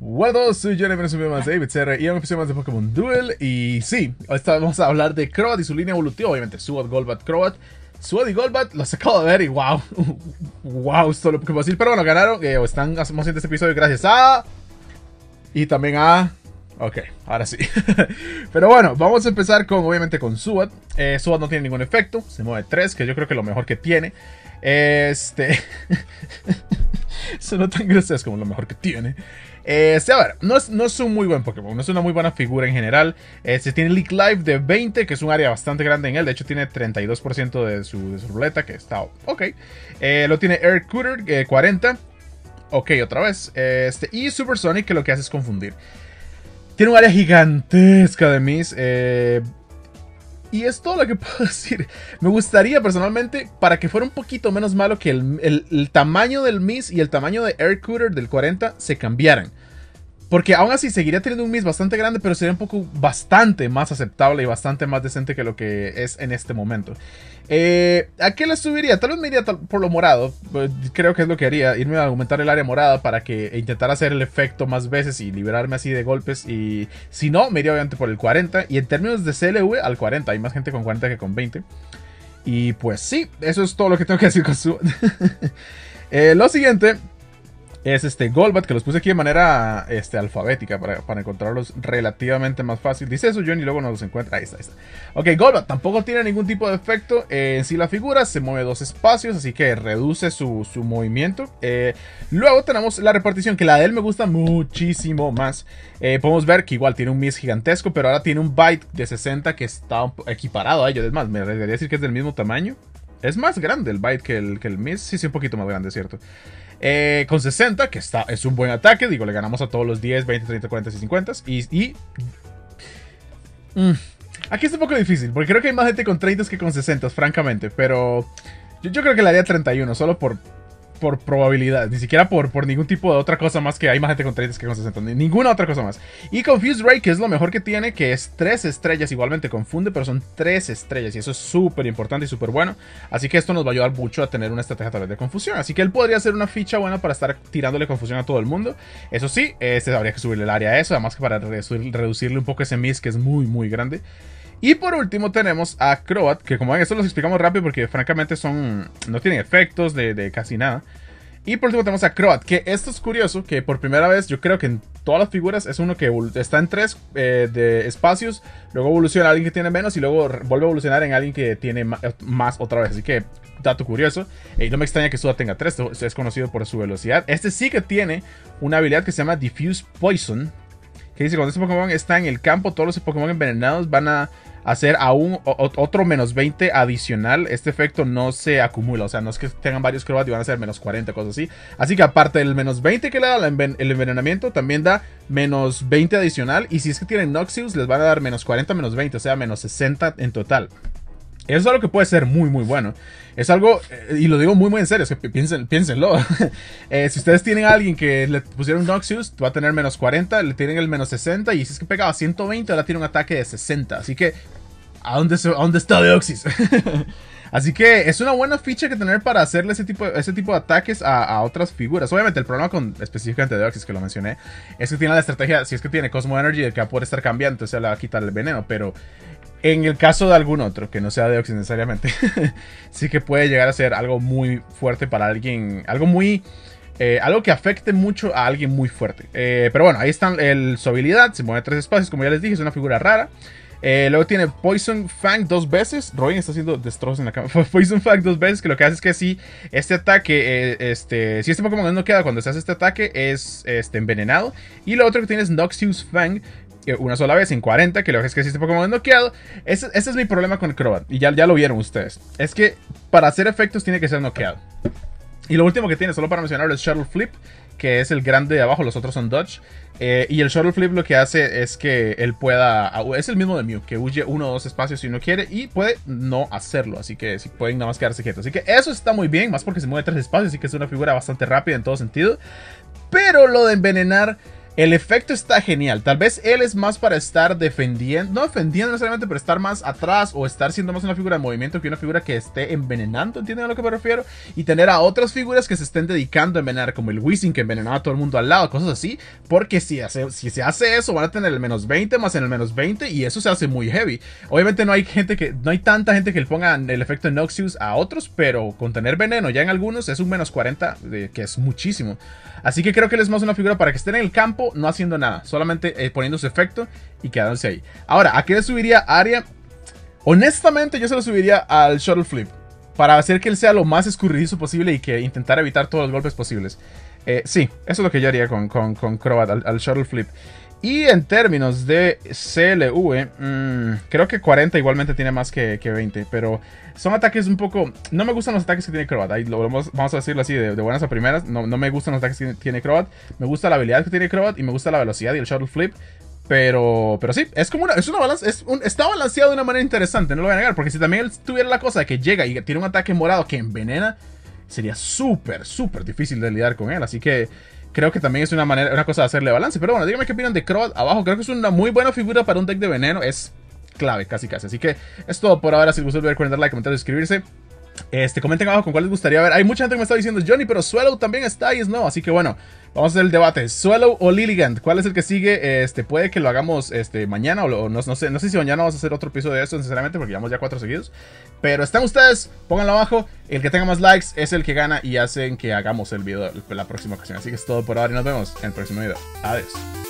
Hola a todos, soy Johnny, bienvenidos a un video más de 8BitCR y a un episodio más de Pokémon Duel. Y sí, ahorita vamos a hablar de Crobat y su línea evolutiva, obviamente. Suad, Golbat, Crobat. Suad y Golbat los acabo de ver y wow. Wow, esto es lo que puedo decir. Pero bueno, ganaron, o están haciendo este episodio gracias a... Y también a... Ok, ahora sí. Pero bueno, vamos a empezar con, obviamente, con Suad. Suad no tiene ningún efecto, se mueve 3, que yo creo que es lo mejor que tiene. Suena tan gracioso como lo mejor que tiene. A ver, no es un muy buen Pokémon, no es una muy buena figura en general. Tiene Leak Life de 20, que es un área bastante grande en él. De hecho tiene 32% de su ruleta, que está ok. Lo tiene Air Cutter, 40. Ok, otra vez. Y Super Sonic, que lo que hace es confundir. Tiene un área gigantesca de Mix. Y es todo lo que puedo decir. Me gustaría personalmente, para que fuera un poquito menos malo, que el tamaño del Mix y el tamaño de Air Cutter del 40 se cambiaran. Porque aún así seguiría teniendo un Mix bastante grande, pero sería un poco bastante más aceptable y bastante más decente que lo que es en este momento. ¿A qué le subiría? Tal vez me iría por lo morado. Creo que es lo que haría, irme a aumentar el área morada para que intentara hacer el efecto más veces y liberarme así de golpes. Y si no, me iría obviamente por el 40. Y en términos de CLV, al 40. Hay más gente con 40 que con 20. Y pues sí, eso es todo lo que tengo que decir con su... Lo siguiente... es Golbat, que los puse aquí de manera alfabética para encontrarlos relativamente más fácil. Dice eso Johnny y luego no los encuentra. Ahí está, ahí está. Ok, Golbat tampoco tiene ningún tipo de efecto en sí la figura. Se mueve 2 espacios, así que reduce su movimiento. Luego tenemos la repartición, que la de él me gusta muchísimo más. Podemos ver que igual tiene un Mix gigantesco, pero ahora tiene un Bite de 60 que está equiparado a ello. Es más, me debería decir que es del mismo tamaño. Es más grande el Bite que el Mix. Sí, un poquito más grande, es cierto. Con 60, que es un buen ataque. Digo, le ganamos a todos los 10, 20, 30, 40 y 50. Aquí es un poco difícil, porque creo que hay más gente con 30 que con 60, francamente. Pero yo creo que le haría 31, solo por probabilidad. Ni siquiera por ningún tipo de otra cosa más, que hay más gente con 30 que con 60. Ninguna otra cosa más. Y Confuse Ray, que es lo mejor que tiene, que es 3 estrellas. Igualmente confunde, pero son 3 estrellas. Y eso es súper importante y súper bueno. Así que esto nos va a ayudar mucho a tener una estrategia tal vez de confusión. Así que él podría ser una ficha buena para estar tirándole confusión a todo el mundo. Eso sí, habría que subirle el área a eso. Además que para reducirle un poco ese Mix, que es muy, muy grande. Y por último tenemos a Crobat, que como ven, esto los explicamos rápido porque francamente no tienen efectos de casi nada. Y por último tenemos a Crobat, que esto es curioso, que por primera vez yo creo que en todas las figuras es uno que está en 3 de espacios, luego evoluciona a alguien que tiene menos y luego vuelve a evolucionar en alguien que tiene más otra vez. Así que, dato curioso, y no me extraña que Suda tenga 3, es conocido por su velocidad. Este sí que tiene una habilidad que se llama Diffuse Poison, que dice cuando este Pokémon está en el campo, todos los Pokémon envenenados van a hacer aún otro menos 20 adicional. Este efecto no se acumula, o sea, no es que tengan varios Crobat y van a hacer menos 40, cosas así. Así que aparte del menos 20 que le da el envenenamiento, también da menos 20 adicional. Y si es que tienen Noxious, les van a dar menos 40, menos 20, o sea, menos 60 en total. Eso es algo que puede ser muy, muy bueno. Es algo, y lo digo muy, muy en serio, es que piénsenlo. Si ustedes tienen a alguien que le pusieron Noxious, va a tener menos 40, le tienen el menos 60, y si es que pegaba 120, ahora tiene un ataque de 60. Así que, ¿a dónde está Deoxys? Así que es una buena ficha que tener para hacerle ese tipo de ataques a otras figuras. Obviamente el problema con específicamente Deoxys, que lo mencioné, es que tiene la estrategia, si es que tiene Cosmo Energy, el que va a poder estar cambiando, entonces le va a quitar el veneno, pero... en el caso de algún otro, que no sea Deoxys necesariamente, sí que puede llegar a ser algo muy fuerte para alguien, algo que afecte mucho a alguien muy fuerte. Pero bueno, ahí está su habilidad, se mueve 3 espacios, como ya les dije, es una figura rara. Luego tiene Poison Fang 2 veces. Robin está haciendo destrozos en la cama. Poison Fang 2 veces, que lo que hace es que si este ataque, si este Pokémon no queda cuando se hace este ataque, es envenenado. Y lo otro que tiene es Noxious Fang, una sola vez en 40, que lo que es que si este Pokémon es noqueado. Ese es mi problema con Crobat, y ya lo vieron ustedes. Es que para hacer efectos tiene que ser noqueado. Y lo último que tiene, solo para mencionarlo, es Shuttle Flip, que es el grande de abajo, los otros son Dodge. Y el Shuttle Flip lo que hace es que él pueda... es el mismo de Mew, que huye 1 o 2 espacios si no quiere, y puede no hacerlo. Así que si pueden nada más quedarse quietos. Así que eso está muy bien, más porque se mueve 3 espacios, así que es una figura bastante rápida en todo sentido. Pero lo de envenenar... El efecto está genial. Tal vez él es más para estar defendiendo, no defendiendo necesariamente, pero estar más atrás o estar siendo más una figura de movimiento que una figura que esté envenenando, ¿entienden a lo que me refiero? Y tener a otras figuras que se estén dedicando a envenenar, como el Wizzing que envenenaba a todo el mundo al lado, cosas así, porque si se hace eso van a tener el menos 20 más en el menos 20 y eso se hace muy heavy. Obviamente no hay gente que, no hay tanta gente que le ponga el efecto Noxious a otros, pero con tener veneno ya en algunos es un menos 40, que es muchísimo. Así que creo que él es más una figura para que estén en el campo no haciendo nada, solamente poniendo su efecto y quedándose ahí. Ahora, ¿a qué le subiría Aria? Honestamente yo se lo subiría al Shuttle Flip, para hacer que él sea lo más escurridizo posible y que intentar evitar todos los golpes posibles. Sí, eso es lo que yo haría con Crobat, al Shuttle Flip. Y en términos de CLV, creo que 40 igualmente tiene más que 20, pero son ataques un poco... No me gustan los ataques que tiene Crobat, ahí lo vamos a decirlo así, de buenas a primeras. No me gustan los ataques que tiene Crobat, me gusta la habilidad que tiene Crobat y me gusta la velocidad y el Shuttle Flip. Pero sí, es como una, está balanceado de una manera interesante, no lo voy a negar, porque si también él tuviera la cosa de que llega y tiene un ataque morado que envenena, sería súper difícil de lidiar con él, así que... Creo que también es una manera, una cosa de hacerle balance. Pero bueno, díganme qué opinan de Crobat abajo. Creo que es una muy buena figura para un deck de veneno. Es clave, casi. Así que es todo por ahora. Si les gustó el video, recuerden dar like, comentar, suscribirse. Comenten abajo con cuál les gustaría ver. Hay mucha gente que me está diciendo, Johnny, pero Suellow también está y es no. Así que bueno, vamos a hacer el debate. Suellow o Lilligant, ¿cuál es el que sigue? Puede que lo hagamos mañana o no sé si mañana vamos a hacer otro episodio de esto, sinceramente, porque llevamos ya 4 seguidos. Pero están ustedes, pónganlo abajo. El que tenga más likes es el que gana y hacen que hagamos el video la próxima ocasión. Así que es todo por ahora y nos vemos en el próximo video. Adiós.